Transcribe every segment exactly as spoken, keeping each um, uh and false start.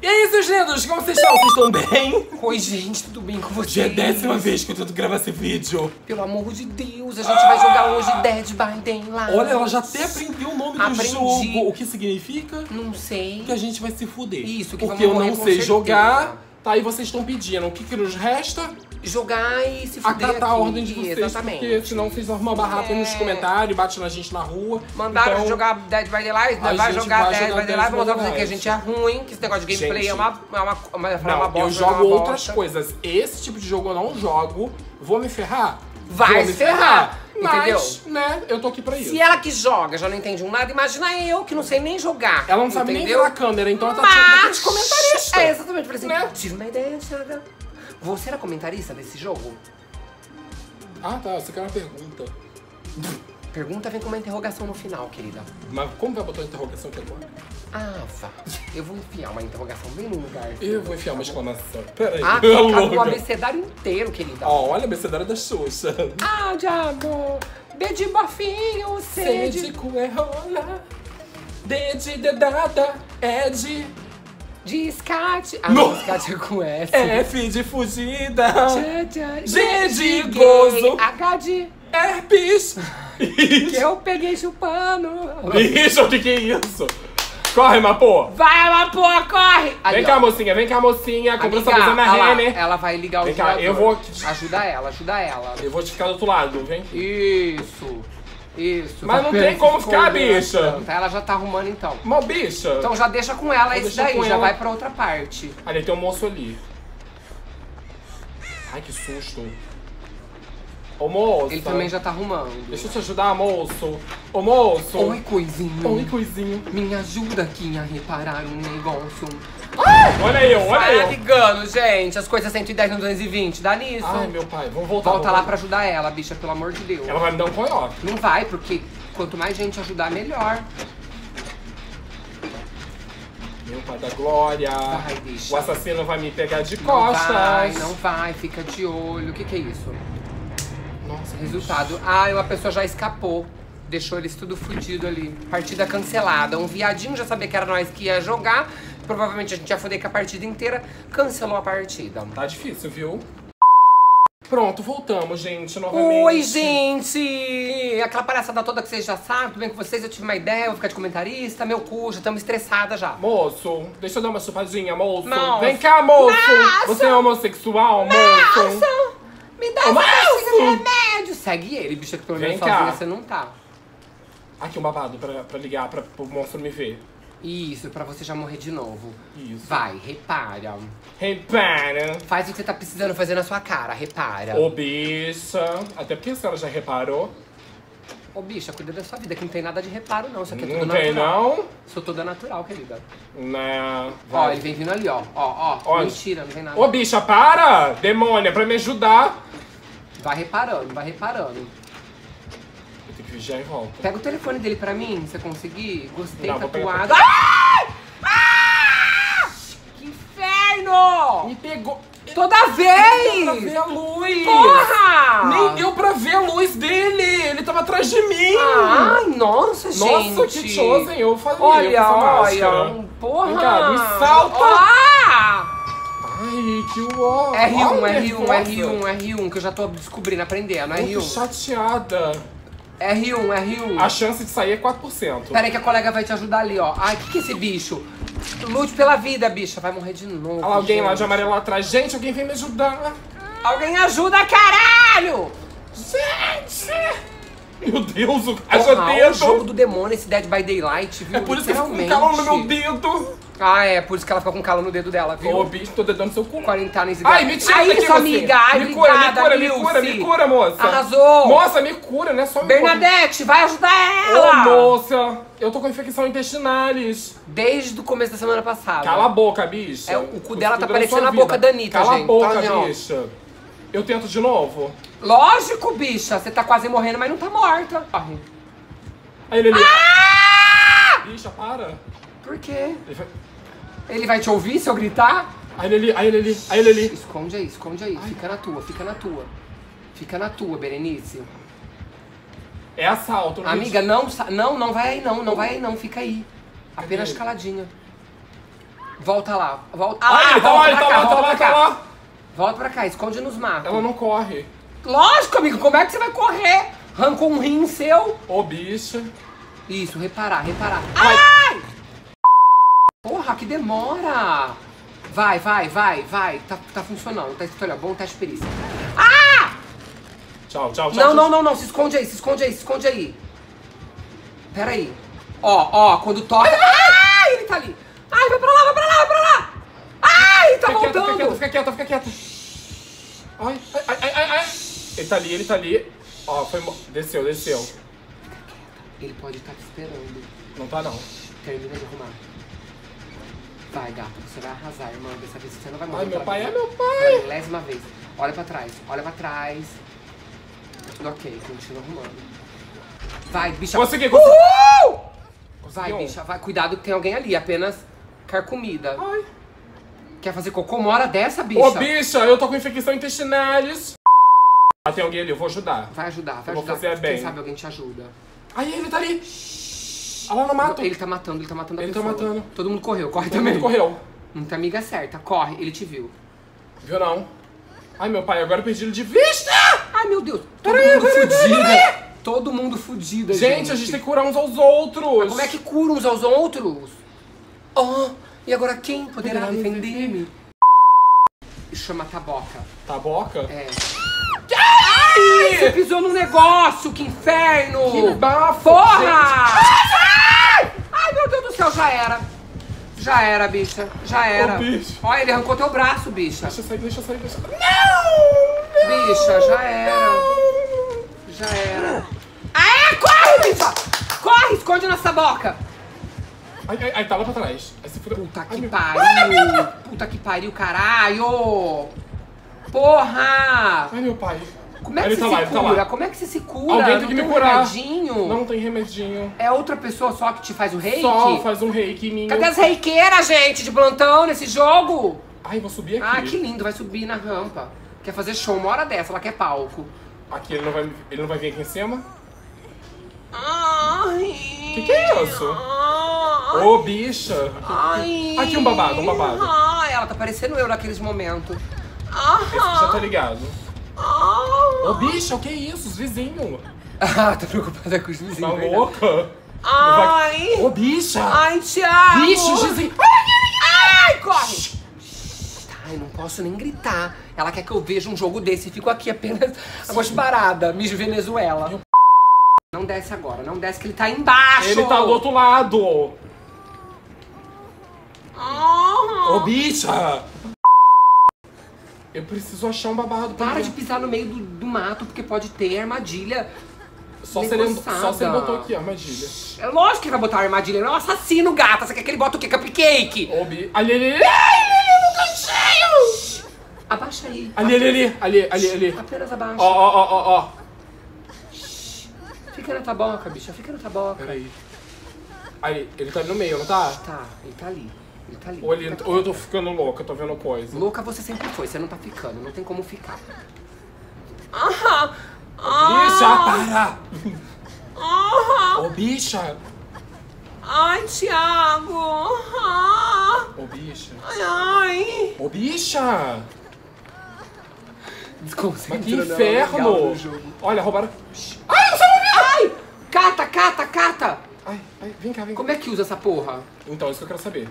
E aí, seus lindos, como vocês estão? Vocês estão bem? Oi, gente, tudo bem com vocês? Já é a décima vez que eu tento gravar esse vídeo. Pelo amor de Deus, a gente ah! vai jogar hoje Dead by Daylight. Olha, ela já até aprendeu o nome Aprendi. do jogo. O que significa? Não sei. Que a gente vai se fuder. Isso, que Porque eu não sei jogar. Tá, e vocês estão pedindo. O que que nos resta? Jogar e se fuder. Acatar a ordem de vocês, exatamente. Porque senão vocês arrumam barrafa é. nos comentários, batem na gente na rua. Mandaram então, jogar Dead by Daylight, vai jogar Dead by Daylight, vou mostrar pra você que a gente é ruim, que esse negócio de gameplay gente, é uma, uma, uma, uma, não, uma bosta. Eu jogo outras bosta. coisas. Esse tipo de jogo eu não jogo. Vou me ferrar? Vai me ferrar! ferrar. Mas, entendeu? né, eu tô aqui pra isso. Se ela que joga já não entende um lado, imagina eu que não sei nem jogar. Ela não sabe entendeu? nem a câmera, então ela tá tirando de comentarista. É, exatamente, por exemplo, né? Tive uma ideia, Thiago. Você era comentarista desse jogo? Ah, tá, você quer uma pergunta. Pergunta vem com uma interrogação no final, querida. Mas como vai botar a interrogação aqui agora? Ah, vá. Eu vou enfiar uma interrogação bem no lugar. Eu vou enfiar uma exclamação. Peraí. Ah, acabou o abecedário inteiro, querida. Ó, oh, olha o abecedário da Xuxa. Ah, diabo. D de bofinho, C de... C de coerrola. D de dedada, E de... Descarte. Ah, não, descarte é com S. F de fugida. G de gozo. H de... herpes. Que eu peguei chupando. Bicho, o que que é isso? Corre, Mapô! Vai, Mapô, corre! Ali, vem ó. cá, mocinha, vem cá, mocinha. Comprou essa coisa na Renner. Ela vai ligar o vem cá, eu vou. Ajuda ela, ajuda ela. Eu vou te ficar do outro lado, vem. Isso. Isso. Mas não tem como ficar, bicha. Ela já tá arrumando, então. Mó bicha. Então já deixa com ela isso daí, já ela. vai pra outra parte. Ali, tem um moço ali. Ai, que susto. Ô, moço. Ele também já tá arrumando. Deixa eu te ajudar, moço. Ô, moço. Oi, coisinho. Oi, coisinho. Me ajuda aqui a reparar um negócio. Ai, olha aí, olha aí. Tá ligando, gente. As coisas cento e dez no duzentos e vinte. Dá nisso. Ai, meu pai. Vamos voltar. Volta lá pra ajudar ela, bicha. Pelo amor de Deus. Ela vai me dar um coiote. Não vai, porque quanto mais gente ajudar, melhor. Meu pai da glória. Vai, bicha. O assassino vai me pegar de costas. Não vai, não vai. Fica de olho. O que que é isso? Nossa, resultado. Ah, uma pessoa já escapou. Deixou eles tudo fudido ali. Partida cancelada. Um viadinho já sabia que era nós que ia jogar. Provavelmente a gente ia foder com a partida inteira. Cancelou a partida. Tá difícil, viu? Pronto, voltamos, gente, novamente. Oi, gente! Aquela palhaçada toda que vocês já sabem, tudo bem com vocês? Eu tive uma ideia, eu vou ficar de comentarista, meu cu, já estamos estressada já. Moço, deixa eu dar uma chupadinha, moço. Nossa. Vem cá, moço! Nossa. Você é homossexual, Nossa. moço? Nossa. Me dá uma coisa de remédio! Segue ele, bicha, que pelo menos sozinha você não tá. Aqui um babado pra, pra ligar, pra o monstro me ver. Isso, pra você já morrer de novo. Isso. Vai, repara. Repara. Faz o que você tá precisando fazer na sua cara, repara. Ô, bicha. Até porque a senhora já reparou. Ô, bicha, cuida da sua vida, que não tem nada de reparo, não. Isso aqui é tudo natural. Não tem, não? Sou toda natural, querida. Né... Ó, ele vem vindo ali, ó. Ó, ó. Onde? Mentira, não tem nada. Ô, bicha, para! Demônia, pra me ajudar. Vai reparando, vai reparando. Eu tenho que vigiar e volta. Pega o telefone dele pra mim, se você conseguir. Gostei, não, tatuado. Ah! Ah! Que inferno! Me pegou... Toda vez! Nem deu pra ver a luz! Porra! Nem deu pra ver a luz dele! Ele tava atrás de mim! Ai, ah, nossa, gente! Nossa, que chosen! Eu falei, olha, eu olha! Porra! Cara, me salta! Ah! Ai, que uó! R um, olha, R um, R um, R um, R um, que eu já tô descobrindo, aprendendo. R um. Muito chateada. R um, R um. A chance de sair é quatro por cento. Peraí que a colega vai te ajudar ali, ó. Ai, que que é esse bicho? Lute pela vida, bicha. Vai morrer de novo. Olha lá, alguém lá de amarelo lá atrás. Gente, alguém vem me ajudar. Alguém ajuda, caralho! Gente! Meu Deus, o cajadeiro! É o jogo do demônio, esse Dead by Daylight, viu? É por isso que ela fica com calor no meu dedo. Ah, é por isso que ela fica com calor no dedo dela, viu? Ô, bicho, tô dedando seu cu. quarenta anos e Ai, me tira daqui, você! Amiga. Ai, me cura, me cura, me cura, me cura, moça! Arrasou! Moça, me cura, né? Só me cura. Bernadette, vai ajudar ela! Ô, moça, eu tô com infecção intestinalis. Desde o começo da semana passada. Cala a boca, bicha. É, o cu dela tá parecendo a boca da Anitta, gente. Cala a boca, bicha. Eu tento de novo? Lógico, bicha. Você tá quase morrendo, mas não tá morta. Corre. Aí ele... Ah! Bicha, para. Por quê? Ele vai... ele vai te ouvir se eu gritar? Aí ele, aí ele, aí ele. Esconde aí, esconde aí. Ai. Fica na tua, fica na tua. Fica na tua, Berenice. É assalto. Não Amiga, não, não, não vai aí não, não vai aí não. Fica aí. Apenas caladinha. Volta lá. Volta ah, ah, volta lá, pra tá cá, lá, volta tá lá, pra tá cá. Lá. Volta pra cá, esconde nos matos. Ela não corre. Lógico, amigo, como é que você vai correr? Arrancou um rim seu. Ô, bicho. Isso, reparar, reparar. Vai. Ai! Porra, que demora. Vai, vai, vai, vai. Tá, tá funcionando. Tá escrito, olha, bom teste de perícia. Ah! Tchau, tchau, tchau. Não, tchau, não, não, não. Se esconde aí, se esconde aí, se esconde aí. Pera aí. Ó, ó, quando toca... Ai, ele tá ali. Ai, vai pra lá, vai pra lá, vai pra lá. Ai, tá voltando. Fica quieto, fica quieto. Ai, ai, ai, ai. Ele tá ali, ele tá ali. Ó, foi... Desceu, desceu. Fica quieto. Ele pode estar te esperando. Não tá, não. Termina de arrumar. Vai, gato, você vai arrasar, irmão. Dessa vez você não vai morrer. Ai, meu pai é meu pai. É a milésima vez. Olha pra trás, olha pra trás. Ok, continua arrumando. Vai, bicha. Consegui, consegui. Uhul! Vai, bicha, vai. Cuidado que tem alguém ali, apenas carcomida. Ai. Quer fazer cocô uma hora dessa, bicha? Ô, bicha, eu tô com infecção intestinalis. Ah, tem alguém ali, eu vou ajudar. Vai ajudar, vai eu ajudar. Vou fazer quem bem. Sabe, alguém te ajuda. Aí, ele tá ali. Olha lá no mato. Ele tá matando, ele tá matando a ele pessoa. Ele tá matando. Todo mundo correu, corre Todo também. Todo mundo correu. Não tem amiga certa, corre, ele te viu. Viu não? Ai, meu pai, agora eu perdi ele de vista! Ai, meu Deus. Todo peraí, mundo peraí, fudido. Peraí. Todo mundo fudido, gente. Gente, a gente tem que curar uns aos outros. Mas como é que cura uns aos outros? Oh, e agora quem poderá defender-me? Chama Taboca. Taboca? É. Ai, você pisou num negócio, que inferno! Que bafo! Porra! Gente. Ai, meu Deus do céu, já era. Já era, bicha. Já era. Oh, bicho. Olha, ele arrancou teu braço, bicha. Deixa eu sair, deixa eu sair, deixa eu sair. Não! Não bicha, já era. Não. Já era. Aê, corre, bicha! Corre, esconde nossa boca! Ai, ai, ai, tá lá pra trás. Ai, se fudeu. Puta que ai, pariu! Meu... Ai, puta que pariu, caralho! Porra! Ai, meu pai. Como é que ele você tá se lá, cura? Tá como é que você se cura? Alguém tem que me curar. Remedinho? Não tem remedinho. É outra pessoa só que te faz o reiki? Só faz um reiki em mim. Cadê as reiqueiras, gente, de plantão nesse jogo? Ai, vou subir aqui. Ah, que lindo, vai subir na rampa. Quer fazer show uma hora dessa, ela quer palco. Aqui, ele não vai, ele não vai vir aqui em cima? Ai. Que que é isso? Ô, oh, bicha. Ai. Aqui um babado, um babado. Ai, ela tá parecendo eu naqueles momentos. Esse já tá ligado. Ô, oh, bicha, o que é isso? Os vizinhos. Ah, tô preocupada com os vizinhos. Tá louca? Ai. Ô, oh, bicha. Ai, Thiago. Bicho, os vizinhos. Ai, corre. Ai, não posso nem gritar. Ela quer que eu veja um jogo desse e fico aqui apenas agosparada. Miss Venezuela. Eu... Não desce agora, não desce que ele tá embaixo! Ele tá do outro lado! Ô oh. oh, bicha! Eu preciso achar um babado pra Para mim. de pisar no meio do, do mato, porque pode ter armadilha. Só se, ele, só se ele botou aqui a armadilha. É lógico que ele vai botar a armadilha, ele é um assassino, gata! Você quer que ele bota o quê? Cupcake? Ô, oh, bicha! Ali, ali, ali! No cantinho! Abaixa aí! Ali, ali, ali, ali, ali, ali! Apenas abaixa! Ó, ó, ó, ó! Fica na taboca, bicha. Fica na taboca. Peraí. Aí, ele tá ali no meio, não tá? Tá, ele tá ali. Ele tá ali. Ou, ele, tá ou eu tô ficando louca, eu tô vendo coisa. Louca você sempre foi, você não tá ficando, não tem como ficar. Ah, ah, bicha, para! Ah, ô, bicha! Ai, Thiago! Ah, ô, bicha! Ai, ai! Ô, bicha! Mas que inferno! Olha, roubaram... Ai, eu sou Ai! Cata, cata, cata! Ai, ai, vem cá, vem cá. Como é que usa essa porra? Então, isso que eu quero saber.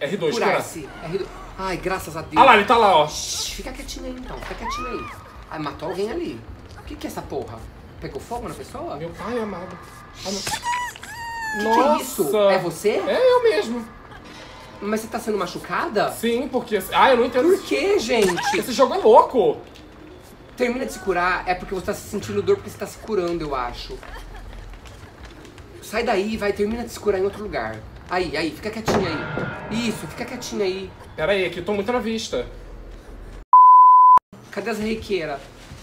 R dois, curar. R dois. Ai, graças a Deus. Ah lá, ele tá lá, ó. Shhh, fica quietinho aí, então. Fica quietinho aí. Ai, matou alguém ali. O que que é essa porra? Pegou fogo na pessoa? Meu pai amado. Ai, meu... Que, que é isso? É você? É eu mesmo. Mas você tá sendo machucada? Sim, porque... Ah, eu não entendo. Por que, gente? Esse jogo é louco. Termina de se curar, é porque você tá se sentindo dor, porque você tá se curando, eu acho. Sai daí, vai, termina de se curar em outro lugar. Aí, aí, fica quietinha aí. Isso, fica quietinha aí. Pera aí, aqui eu tô muito na vista. Cadê as reiqueiras?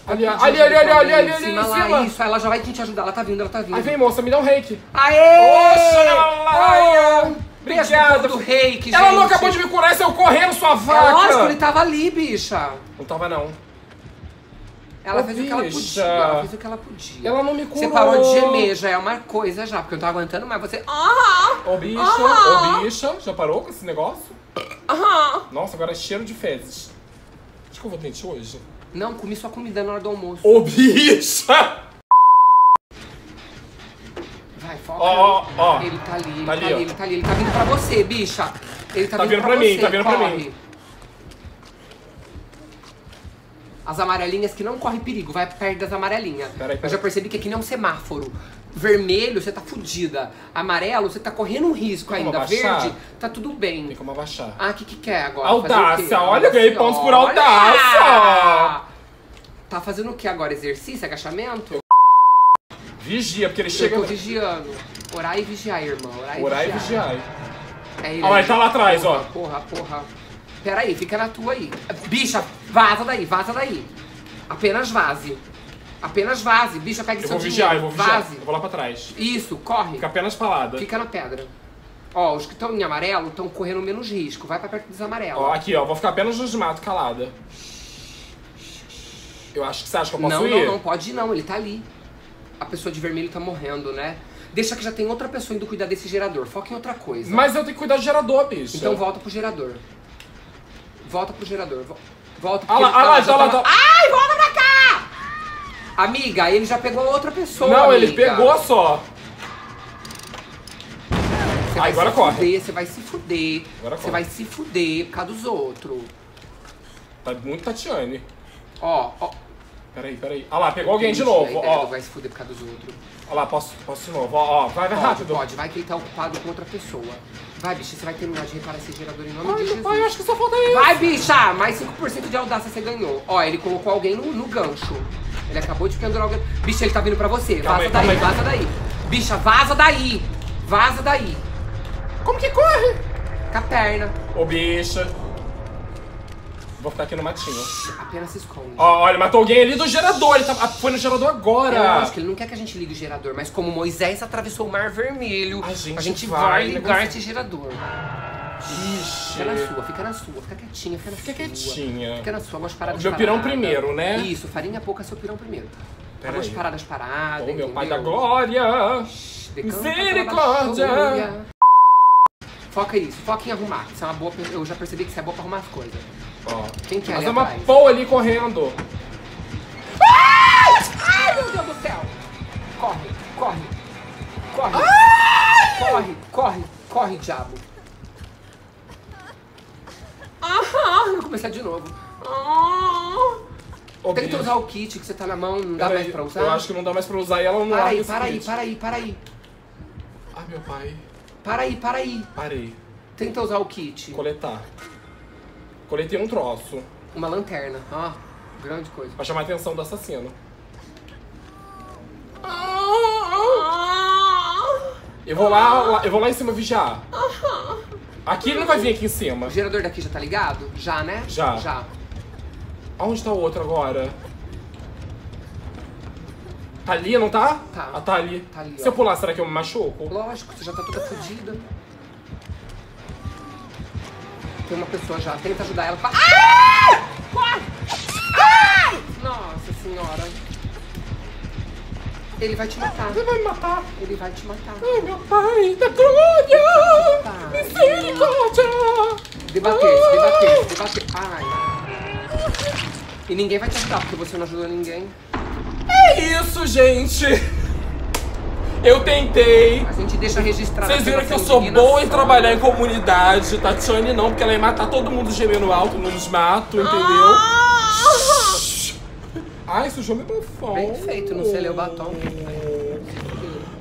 Ali, ali, ali, ali, ali, ali, ali, em cima. Isso, ela já vai te ajudar, ela tá vindo, ela tá vindo. Aí vem, moça, me dá um reiki. Aê! Oxalá! Obrigado do reiki, gente. Ela não acabou de me curar, se eu correndo, sua vaca. É lógico, ele tava ali, bicha. Não tava, não. Ela Ô, fez bicha. o que ela podia, ela fez o que ela podia. Ela não me curou. Você parou de gemer, já é uma coisa já, porque eu não tô aguentando mais você... Ô bicha, ô bicha, já parou com esse negócio? Aham. Nossa, agora é cheiro de fezes. Acho que eu vou dente hoje. Não, comi sua comida na hora do almoço. Ô bicha! Vai, foca. Ó, ó, ó. Ele tá ali, ele tá, tá ali, ó. ele tá ali. Ele tá vindo pra você, bicha. Ele tá, tá vindo, vindo pra, pra mim, você, tá vindo corre. pra mim. As amarelinhas que não correm perigo, vai perto das amarelinhas. Peraí, peraí. Eu já percebi que aqui não é um semáforo. Vermelho, você tá fudida. Amarelo, você tá correndo um risco ainda. Abaixar? Verde, tá tudo bem. Tem como abaixar. Ah, o que que quer agora? Audácia, olha, ganhei pontos por audácia. Tá fazendo o que agora? Exercício, agachamento? Vigia, porque ele chega... Eu tô vigiando. Orar e vigiar, irmã. Orar e vigiar. É ele. Olha, ele tá lá atrás, ó. Porra, porra. Peraí, fica na tua aí. Bicha, vaza daí, vaza daí. Apenas vaze. Apenas vaze. Bicha, pega seu dinheiro. Eu vou vigiar, eu vou vigiar. Eu vou lá pra trás. Isso, corre. Fica apenas falada. Fica na pedra. Ó, os que estão em amarelo estão correndo menos risco. Vai pra perto dos amarelos. Ó, aqui, ó. Vou ficar apenas nos mato, calada. Eu acho que você acha que eu posso não, ir? Não, não, não. Pode ir não. Ele tá ali. A pessoa de vermelho tá morrendo, né? Deixa que já tem outra pessoa indo cuidar desse gerador. Foca em outra coisa. Mas eu tenho que cuidar do gerador, bicho. Então volta pro gerador. Volta pro gerador, volta pro gerador. Ai, volta pra cá! Amiga, ele já pegou outra pessoa. Não, amiga. Ele pegou só. Você Ai, agora corre. Você vai se fuder, você vai se fuder por causa dos outros. Tá muito Tatiane. Ó, ó. Peraí, peraí. Olha lá, pegou alguém de novo, ó. Vai se fuder por causa dos outros. Olha lá, posso, posso de novo, ó, ó. Vai, vai rápido. Pode, vai que ele tá ocupado com outra pessoa. Vai, bicha, você vai terminar de reparar esse gerador em nome Ai, de Jesus. Pai, eu acho que só falta isso. Vai, bicha! Mais cinco por cento de audácia você ganhou. Ó, ele colocou alguém no, no gancho. Ele acabou de pendurar alguém. Bicha, ele tá vindo pra você. Calma vaza aí, daí, calma vaza aí. daí. Bicha, vaza daí. Vaza daí. Como que corre? Com a perna. Ô, bicha. Vou ficar aqui no matinho. Apenas se esconde. Ó, olha, matou alguém ali do gerador. Ele tá, foi no gerador agora. Eu acho que ele não quer que a gente ligue o gerador, mas como Moisés atravessou o Mar Vermelho, a gente, a gente vai, vai ligar você... esse gerador. Ixi. Fica na sua, fica na sua. Fica quietinha, fica na fica sua. Fica quietinha. Fica na sua, gosto de parar das paradas. Meu pirão primeiro, né? Isso, farinha pouca, seu pirão primeiro. Pera gosto de parar das paradas, oh, meu pai da glória. Misericórdia. Foca isso, foca em arrumar. Isso é uma boa... Eu já percebi que você é boa pra arrumar as coisas. Ó, quem que é mas ali é uma boa ali correndo. Ai! Ai, meu Deus do céu! Corre, corre, corre, Ai! corre, corre, corre, diabo. Aham, vou começar de novo. Oh, Tenta usar o kit que você tá na mão, não dá Pera mais aí, pra usar. Eu acho que não dá mais pra usar e ela não para aí, para aí, kit. para aí, para aí. Ai, meu pai. Para aí, para aí. Parei. Tenta usar o kit. Coletar. Coletei um troço. Uma lanterna, ó. Oh, grande coisa. Pra chamar a atenção do assassino. Eu vou lá, lá eu vou lá em cima vigiar. Aqui ele não vai vir aqui em cima. O gerador daqui já tá ligado? Já, né? Já. Já. Aonde tá o outro agora? Tá ali, não tá? Tá. Ah, tá ali. Tá ali, Se ó. eu pular, será que eu me machuco? Lógico, você já tá toda fodida. Tem uma pessoa já, tenta ajudar ela. Ah! Corre! Ah! Nossa senhora. Ele vai te matar. Ele vai me matar. Ele vai te matar. Ai, meu pai da glória! Misericórdia! Debater, debater, debater. Ai. E ninguém vai te ajudar, porque você não ajudou ninguém. É isso, gente! Eu tentei. A gente deixa registrado. Vocês viram que eu sou boa em trabalhar em comunidade. Tatiane não, porque ela ia matar todo mundo gemendo alto nos mato, entendeu? Ai, sujou meu batom. Bem feito, não sei ler o batom.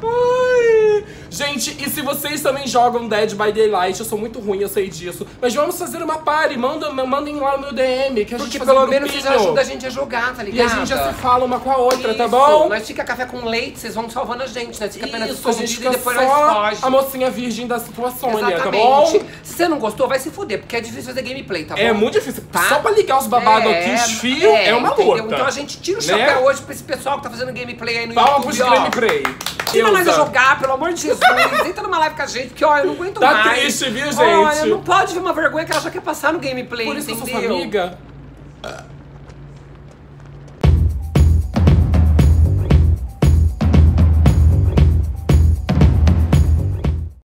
Ai. Gente, e se vocês também jogam Dead by Daylight, eu sou muito ruim, eu sei disso. Mas vamos fazer uma party, manda, mandem lá no meu D M, que a gente Porque pelo um menos vocês ajudam a gente a jogar, tá ligado? E a gente já se fala uma com a outra, Isso. tá bom? Nós fica café com leite, vocês vão salvando a gente, né? Fica apenas escondido e depois nós foge. A mocinha virgem da situação, né? Tá bom? Se você não gostou, vai se fuder, porque é difícil fazer gameplay, tá bom? É muito difícil, tá? Só pra ligar os babados é, aqui, os fios, é, é uma entendeu? luta. Então a gente tira o chapéu né? hoje pra esse pessoal que tá fazendo gameplay aí no Palma YouTube, ó. Gameplay. Tira nós a jogar, pelo amor de Deus. Entra numa live com a gente, porque ó, eu não aguento tá mais. Tá triste, viu, gente? Olha, não pode ver uma vergonha que ela já quer passar no gameplay, Por isso entendeu? Que eu sou sua amiga.